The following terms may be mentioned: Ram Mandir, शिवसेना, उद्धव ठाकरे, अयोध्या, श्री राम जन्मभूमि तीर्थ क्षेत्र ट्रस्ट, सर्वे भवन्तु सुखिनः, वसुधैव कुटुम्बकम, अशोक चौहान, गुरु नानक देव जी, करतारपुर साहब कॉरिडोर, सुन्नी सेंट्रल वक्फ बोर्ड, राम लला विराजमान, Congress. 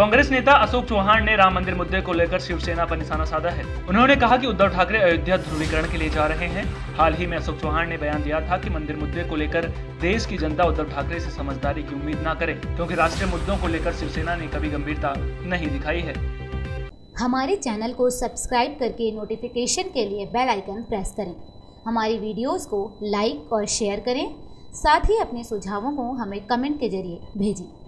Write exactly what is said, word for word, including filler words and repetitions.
कांग्रेस नेता अशोक चौहान ने राम मंदिर मुद्दे को लेकर शिवसेना पर निशाना साधा है। उन्होंने कहा कि उद्धव ठाकरे अयोध्या ध्रुवीकरण के लिए जा रहे हैं। हाल ही में अशोक चौहान ने बयान दिया था कि मंदिर मुद्दे को लेकर देश की जनता उद्धव ठाकरे से समझदारी की उम्मीद न करे, क्योंकि राष्ट्रीय मुद्दों को लेकर शिवसेना ने कभी गंभीरता नहीं दिखाई है। हमारे चैनल को सब्सक्राइब करके नोटिफिकेशन के लिए बेल आइकन प्रेस करें। हमारी वीडियोस को लाइक और शेयर करें। साथ ही अपने सुझावों को हमें कमेंट के जरिए भेजें।